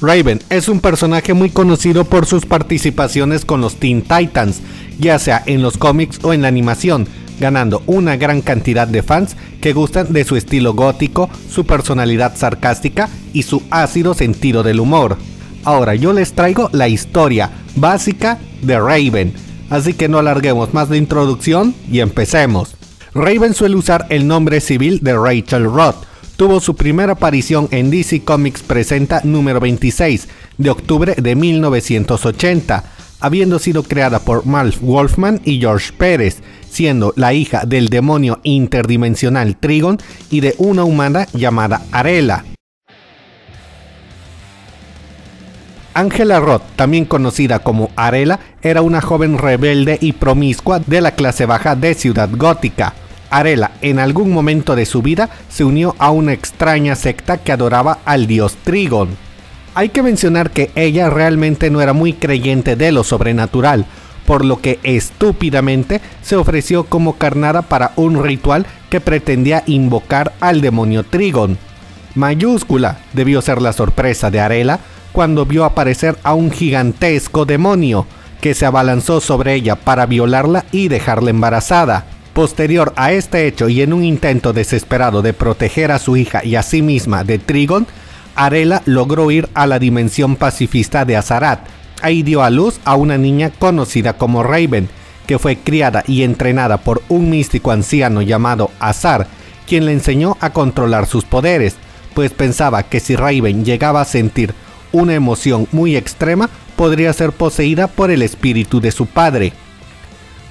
Raven es un personaje muy conocido por sus participaciones con los Teen Titans, ya sea en los cómics o en la animación, ganando una gran cantidad de fans que gustan de su estilo gótico, su personalidad sarcástica y su ácido sentido del humor. Ahora yo les traigo la historia básica de Raven, así que no alarguemos más la introducción y empecemos. Raven suele usar el nombre civil de Rachel Roth. Tuvo su primera aparición en DC Comics Presenta número 26 de octubre de 1980, habiendo sido creada por Marv Wolfman y George Pérez, siendo la hija del demonio interdimensional Trigon y de una humana llamada Arella. Angela Roth, también conocida como Arella, era una joven rebelde y promiscua de la clase baja de Ciudad Gótica. Arella, en algún momento de su vida, se unió a una extraña secta que adoraba al dios Trigon. Hay que mencionar que ella realmente no era muy creyente de lo sobrenatural, por lo que estúpidamente se ofreció como carnada para un ritual que pretendía invocar al demonio Trigon. Mayúscula debió ser la sorpresa de Arella cuando vio aparecer a un gigantesco demonio que se abalanzó sobre ella para violarla y dejarla embarazada. Posterior a este hecho y en un intento desesperado de proteger a su hija y a sí misma de Trigon, Arella logró ir a la dimensión pacifista de Azarath. Ahí dio a luz a una niña conocida como Raven, que fue criada y entrenada por un místico anciano llamado Azar, quien le enseñó a controlar sus poderes, pues pensaba que si Raven llegaba a sentir una emoción muy extrema, podría ser poseída por el espíritu de su padre.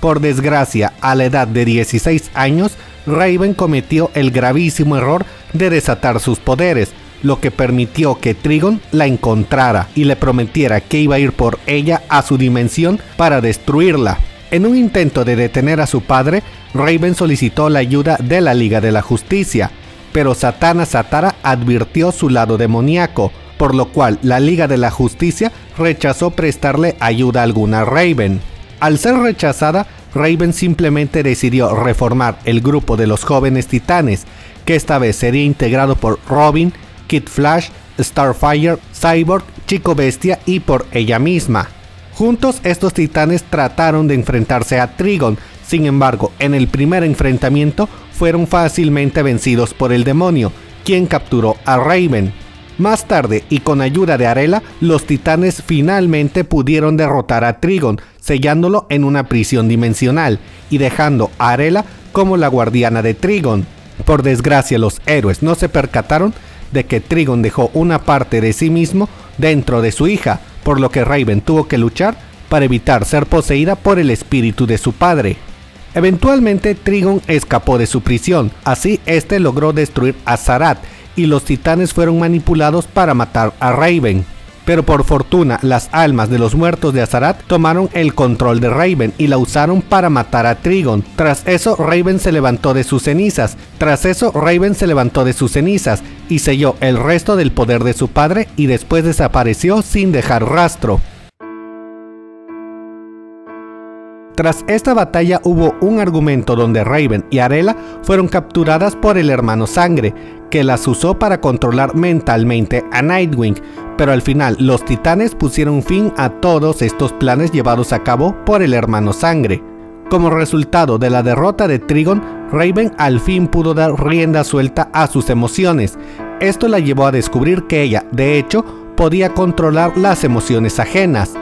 Por desgracia, a la edad de 16 años, Raven cometió el gravísimo error de desatar sus poderes, lo que permitió que Trigon la encontrara y le prometiera que iba a ir por ella a su dimensión para destruirla. En un intento de detener a su padre, Raven solicitó la ayuda de la Liga de la Justicia, pero Satana Satara advirtió su lado demoníaco, por lo cual la Liga de la Justicia rechazó prestarle ayuda alguna a Raven. Al ser rechazada, Raven simplemente decidió reformar el grupo de los jóvenes titanes, que esta vez sería integrado por Robin, Kid Flash, Starfire, Cyborg, Chico Bestia y por ella misma. Juntos estos titanes trataron de enfrentarse a Trigon, sin embargo en el primer enfrentamiento fueron fácilmente vencidos por el demonio, quien capturó a Raven. Más tarde y con ayuda de Arella, los titanes finalmente pudieron derrotar a Trigon, sellándolo en una prisión dimensional y dejando a Arella como la guardiana de Trigon. Por desgracia, los héroes no se percataron de que Trigon dejó una parte de sí mismo dentro de su hija, por lo que Raven tuvo que luchar para evitar ser poseída por el espíritu de su padre. Eventualmente Trigon escapó de su prisión, así este logró destruir a Azarath y los titanes fueron manipulados para matar a Raven. Pero por fortuna las almas de los muertos de Azarath tomaron el control de Raven y la usaron para matar a Trigon. Tras eso Raven se levantó de sus cenizas y selló el resto del poder de su padre y después desapareció sin dejar rastro. Tras esta batalla hubo un argumento donde Raven y Arella fueron capturadas por el Hermano Sangre, que las usó para controlar mentalmente a Nightwing, pero al final los titanes pusieron fin a todos estos planes llevados a cabo por el Hermano Sangre. Como resultado de la derrota de Trigon, Raven al fin pudo dar rienda suelta a sus emociones. Esto la llevó a descubrir que ella, de hecho, podía controlar las emociones ajenas.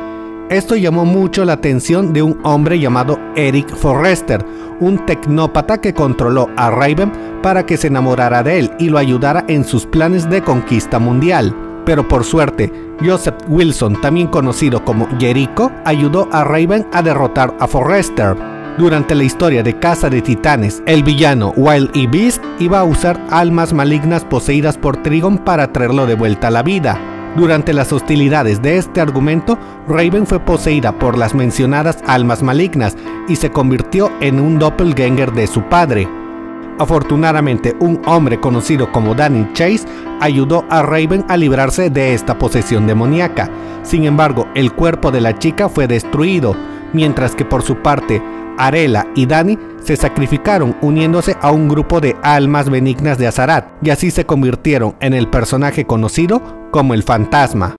Esto llamó mucho la atención de un hombre llamado Eric Forrester, un tecnópata que controló a Raven para que se enamorara de él y lo ayudara en sus planes de conquista mundial. Pero por suerte, Joseph Wilson, también conocido como Jericho, ayudó a Raven a derrotar a Forrester. Durante la historia de Casa de Titanes, el villano Wildebeest iba a usar almas malignas poseídas por Trigon para traerlo de vuelta a la vida. Durante las hostilidades de este argumento, Raven fue poseída por las mencionadas almas malignas y se convirtió en un doppelganger de su padre. Afortunadamente, un hombre conocido como Danny Chase ayudó a Raven a librarse de esta posesión demoníaca. Sin embargo, el cuerpo de la chica fue destruido, mientras que por su parte, Arella y Danny se sacrificaron uniéndose a un grupo de almas benignas de Azarath y así se convirtieron en el personaje conocido como el Fantasma.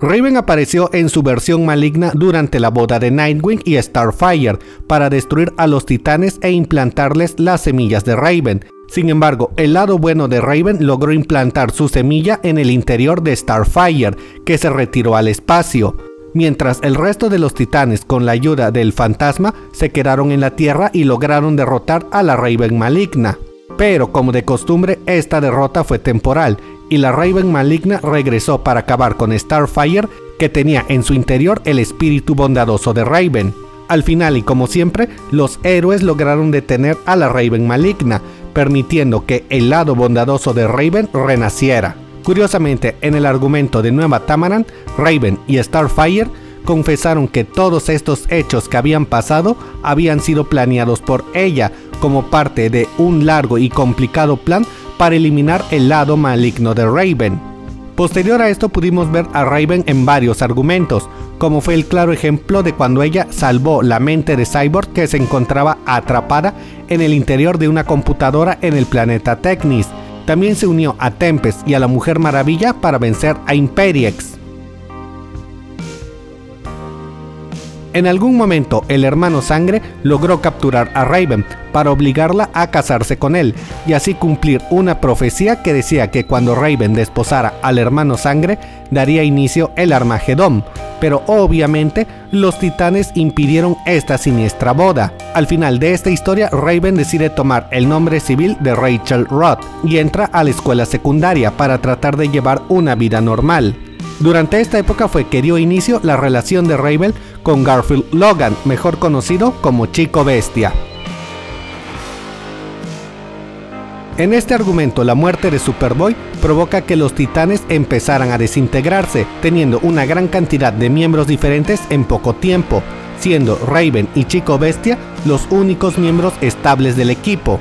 Raven apareció en su versión maligna durante la boda de Nightwing y Starfire para destruir a los titanes e implantarles las semillas de Raven. Sin embargo, el lado bueno de Raven logró implantar su semilla en el interior de Starfire, que se retiró al espacio, mientras el resto de los titanes, con la ayuda del fantasma, se quedaron en la Tierra y lograron derrotar a la Raven maligna. Pero como de costumbre, esta derrota fue temporal y la Raven maligna regresó para acabar con Starfire, que tenía en su interior el espíritu bondadoso de Raven. Al final, y como siempre, los héroes lograron detener a la Raven maligna, permitiendo que el lado bondadoso de Raven renaciera. Curiosamente, en el argumento de Nueva Tamaran, Raven y Starfire confesaron que todos estos hechos que habían pasado habían sido planeados por ella como parte de un largo y complicado plan para eliminar el lado maligno de Raven. Posterior a esto pudimos ver a Raven en varios argumentos, como fue el claro ejemplo de cuando ella salvó la mente de Cyborg, que se encontraba atrapada en el interior de una computadora en el planeta Technis. También se unió a Tempest y a la Mujer Maravilla para vencer a Imperiex. En algún momento, el Hermano Sangre logró capturar a Raven para obligarla a casarse con él y así cumplir una profecía que decía que cuando Raven desposara al Hermano Sangre daría inicio el Armagedón, pero obviamente los titanes impidieron esta siniestra boda. Al final de esta historia, Raven decide tomar el nombre civil de Rachel Roth y entra a la escuela secundaria para tratar de llevar una vida normal. Durante esta época fue que dio inicio la relación de Raven con Garfield Logan, mejor conocido como Chico Bestia. En este argumento, la muerte de Superboy provoca que los titanes empezaran a desintegrarse, teniendo una gran cantidad de miembros diferentes en poco tiempo, siendo Raven y Chico Bestia los únicos miembros estables del equipo.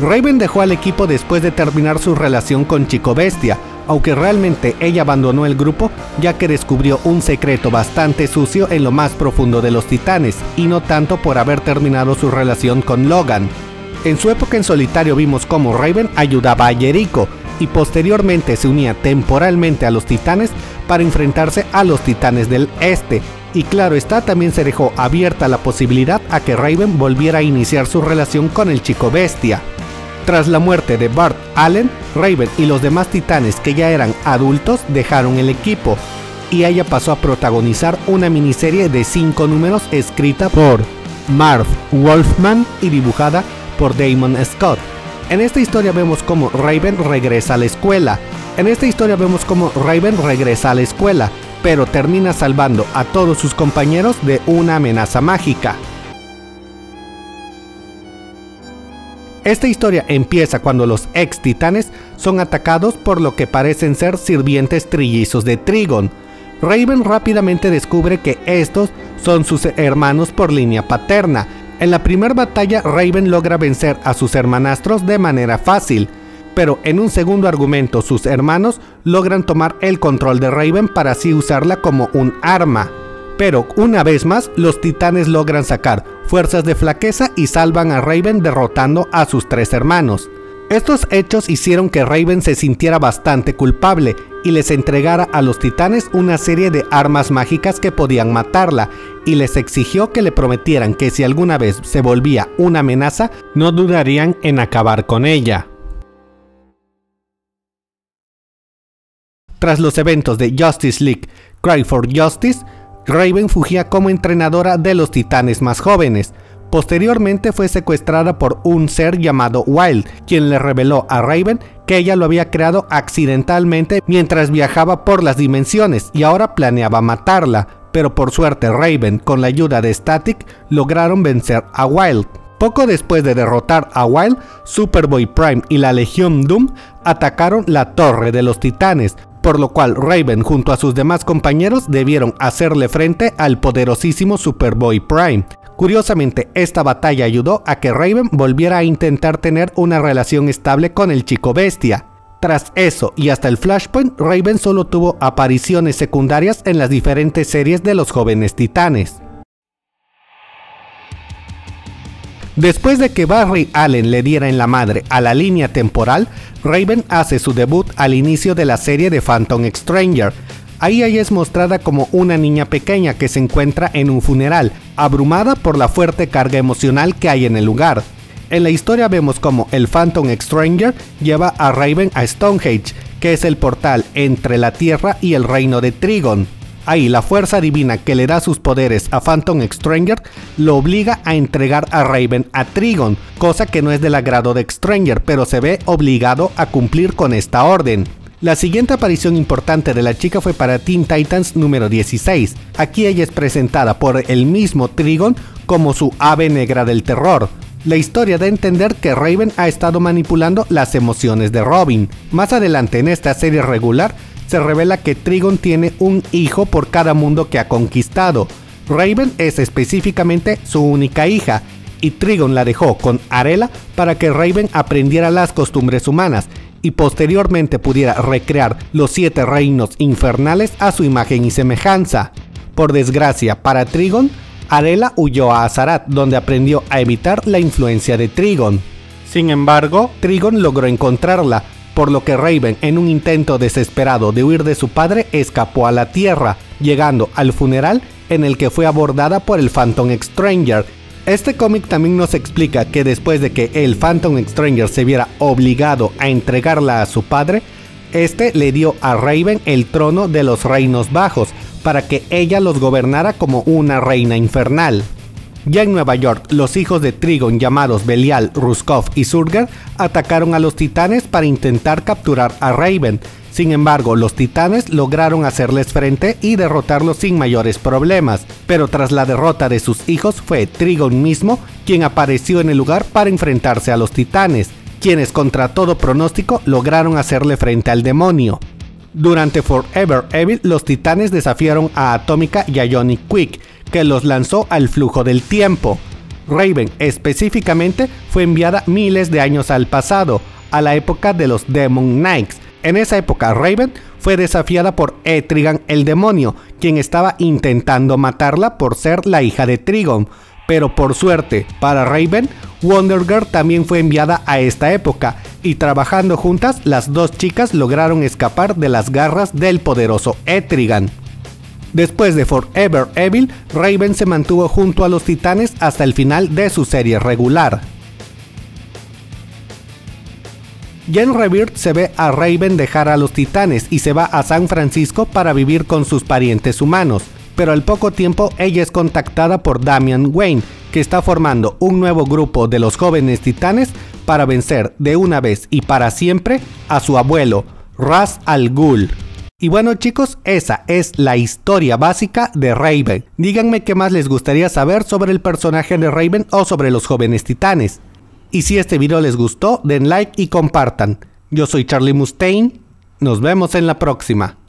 Raven dejó al equipo después de terminar su relación con Chico Bestia, aunque realmente ella abandonó el grupo ya que descubrió un secreto bastante sucio en lo más profundo de los titanes, y no tanto por haber terminado su relación con Logan. En su época en solitario vimos cómo Raven ayudaba a Jericho y posteriormente se unía temporalmente a los titanes para enfrentarse a los titanes del este, y claro está, también se dejó abierta la posibilidad a que Raven volviera a iniciar su relación con el Chico Bestia. Tras la muerte de Bart Allen, Raven y los demás titanes que ya eran adultos dejaron el equipo, y ella pasó a protagonizar una miniserie de 5 números escrita por Marv Wolfman y dibujada por Damon Scott. En esta historia vemos cómo Raven regresa a la escuela. Pero termina salvando a todos sus compañeros de una amenaza mágica. Esta historia empieza cuando los ex titanes son atacados por lo que parecen ser sirvientes trillizos de Trigon. Raven rápidamente descubre que estos son sus hermanos por línea paterna. En la primera batalla, Raven logra vencer a sus hermanastros de manera fácil, pero en un segundo argumento sus hermanos logran tomar el control de Raven para así usarla como un arma. Pero una vez más, los titanes logran sacar fuerzas de flaqueza y salvan a Raven derrotando a sus 3 hermanos. Estos hechos hicieron que Raven se sintiera bastante culpable y les entregara a los titanes una serie de armas mágicas que podían matarla, y les exigió que le prometieran que si alguna vez se volvía una amenaza, no dudarían en acabar con ella. Tras los eventos de Justice League Cry for Justice, Raven fugía como entrenadora de los titanes más jóvenes. Posteriormente fue secuestrada por un ser llamado Wild, quien le reveló a Raven que ella lo había creado accidentalmente mientras viajaba por las dimensiones y ahora planeaba matarla, pero por suerte Raven, con la ayuda de Static, lograron vencer a Wild. Poco después de derrotar a Wild, Superboy Prime y la Legión Doom atacaron la Torre de los Titanes, por lo cual Raven junto a sus demás compañeros debieron hacerle frente al poderosísimo Superboy Prime. Curiosamente, esta batalla ayudó a que Raven volviera a intentar tener una relación estable con el Chico Bestia. Tras eso y hasta el Flashpoint, Raven solo tuvo apariciones secundarias en las diferentes series de los jóvenes titanes. Después de que Barry Allen le diera en la madre a la línea temporal, Raven hace su debut al inicio de la serie de Phantom Stranger. Ahí ella es mostrada como una niña pequeña que se encuentra en un funeral, abrumada por la fuerte carga emocional que hay en el lugar. En la historia vemos cómo el Phantom Stranger lleva a Raven a Stonehenge, que es el portal entre la Tierra y el reino de Trigon. Ahí la fuerza divina que le da sus poderes a Phantom Stranger lo obliga a entregar a Raven a Trigon, cosa que no es del agrado de Stranger, pero se ve obligado a cumplir con esta orden. La siguiente aparición importante de la chica fue para Teen Titans número 16. Aquí ella es presentada por el mismo Trigon como su ave negra del terror. La historia da a entender que Raven ha estado manipulando las emociones de Robin. Más adelante en esta serie regular se revela que Trigon tiene un hijo por cada mundo que ha conquistado. Raven es específicamente su única hija, y Trigon la dejó con Arella para que Raven aprendiera las costumbres humanas y posteriormente pudiera recrear los 7 reinos infernales a su imagen y semejanza. Por desgracia para Trigon, Arella huyó a Azarath, donde aprendió a evitar la influencia de Trigon. Sin embargo, Trigon logró encontrarla, por lo que Raven, en un intento desesperado de huir de su padre, escapó a la Tierra, llegando al funeral en el que fue abordada por el Phantom Stranger. Este cómic también nos explica que después de que el Phantom Stranger se viera obligado a entregarla a su padre, este le dio a Raven el trono de los Reinos Bajos, para que ella los gobernara como una reina infernal. Ya en Nueva York, los hijos de Trigon llamados Belial, Ruskov y Surger atacaron a los titanes para intentar capturar a Raven. Sin embargo, los titanes lograron hacerles frente y derrotarlos sin mayores problemas, pero tras la derrota de sus hijos fue Trigon mismo quien apareció en el lugar para enfrentarse a los titanes, quienes contra todo pronóstico lograron hacerle frente al demonio. Durante Forever Evil, los titanes desafiaron a Atómica y a Ionic Quick, que los lanzó al flujo del tiempo. Raven, específicamente, fue enviada miles de años al pasado, a la época de los Demon Knights. En esa época, Raven fue desafiada por Etrigan el demonio, quien estaba intentando matarla por ser la hija de Trigon. Pero por suerte para Raven, Wonder Girl también fue enviada a esta época, y trabajando juntas, las dos chicas lograron escapar de las garras del poderoso Etrigan. Después de Forever Evil, Raven se mantuvo junto a los titanes hasta el final de su serie regular. Ya en Rebirth se ve a Raven dejar a los titanes y se va a San Francisco para vivir con sus parientes humanos. Pero al poco tiempo ella es contactada por Damian Wayne, que está formando un nuevo grupo de los jóvenes titanes para vencer de una vez y para siempre a su abuelo, Ra's al Ghul. Y bueno chicos, esa es la historia básica de Raven. Díganme qué más les gustaría saber sobre el personaje de Raven o sobre los jóvenes titanes. Y si este video les gustó, den like y compartan. Yo soy Charlie Mustaine, nos vemos en la próxima.